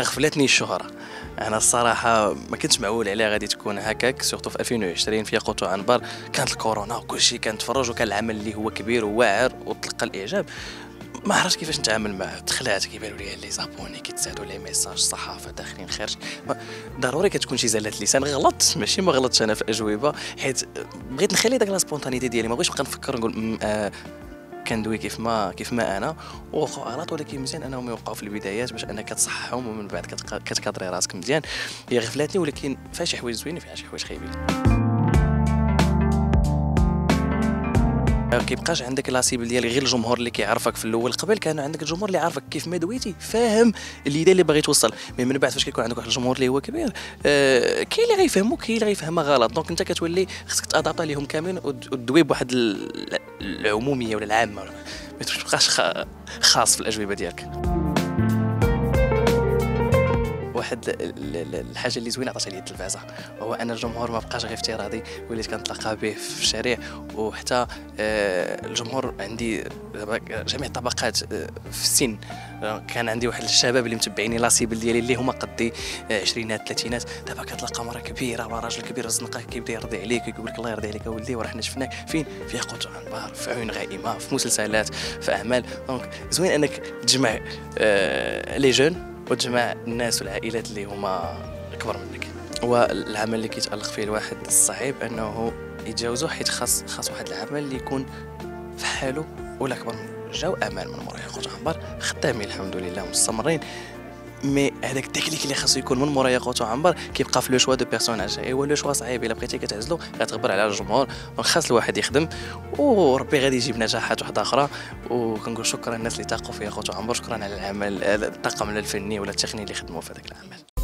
انا غفلتني الشهره، انا الصراحه ما كنتش معول عليها غادي تكون هكاك، سورتو في 2020 في ياقوت وعنبر كانت الكورونا وكلشي كنتفرج، وكان العمل اللي هو كبير وواعر وتلقى الاعجاب، ما عرفتش كيفاش نتعامل معاه، تخلعت كيبانوا لي لي زابوني كيتسادوا لي ميساج صحافه داخلين خارج، ضروري كتكون شي زلات لسان. غلطت ماشي ما غلطتش انا في اجوبه، حيت بغيت نخلي داك لا سبونتانيتي ديالي، ما بغيتش نبقى نفكر نقول كندوي كيف ما انا، ووقعوا اغلاط ولكن مزيان انهم يوقعوا في البدايات باش انك تصححهم ومن بعد كتكادري راسك مزيان. هي غفلتني ولكن فيها شي حوايج زوينين وفيها شي حوايج خايبين. ما كيبقاش عندك لاسيبل ديال غير الجمهور اللي كيعرفك في الاول، قبل كان عندك الجمهور اللي عارفك كيف ما دويتي، فاهم اليديه اللي باغي توصل، من بعد فاش كيكون عندك واحد الجمهور اللي هو كبير كاين اللي غيفهمو كاين اللي غيفهمها غلط، دونك انت كتولي خصك تادابطا ليهم كاملين وتدوي بواحد العموميه ولا العامه، ما تبقاش خاص في الاجوبه ديالك. واحد الحاجه اللي زوينه عطاتها لي التلفازه هو ان الجمهور ما بقاش غير افتراضي، وليت كنتلاقى به في الشارع، وحتى الجمهور عندي جميع الطبقات في السن، كان عندي واحد الشباب اللي متبعيني لاسيبل ديالي اللي هما قدي عشرينات ثلاثينات، دابا كتلقى مرا كبيره ولا راجل كبير زنقه كيبدا يرضي عليك ويقول لك الله يرضي عليك اولدي وراه حنا شفناك فين في ياقوت وعنبر في عيون غائمه في مسلسلات في اعمال. دونك زوين انك تجمع لي جون وتجمع الناس والعائلات اللي هما اكبر منك، والعمل اللي كيتالق فيه الواحد صعيب انه يتجاوزو، حيت خاص واحد العمل اللي يكون في حاله ولا اكبر منه. جاو امال من مورا ياقوت وعنبر خدامين الحمد لله مستمرين، مي هذاك التكليك اللي خاصو يكون من مورا ياقوت وعنبر كيبقى في لو شوا دو بيرسوناج، ايوا لو شوا صعيب، الا بقيتي كتعزلو غتغبر على الجمهور، دونك خاص الواحد يخدم وربي غادي يجيب نجاحات واحده اخرى. وكنقول شكرا الناس اللي تاقوا في ياقوت وعنبر، شكرا على العمل الطاقم الفني ولا التقني اللي خدموا في هذاك العمل.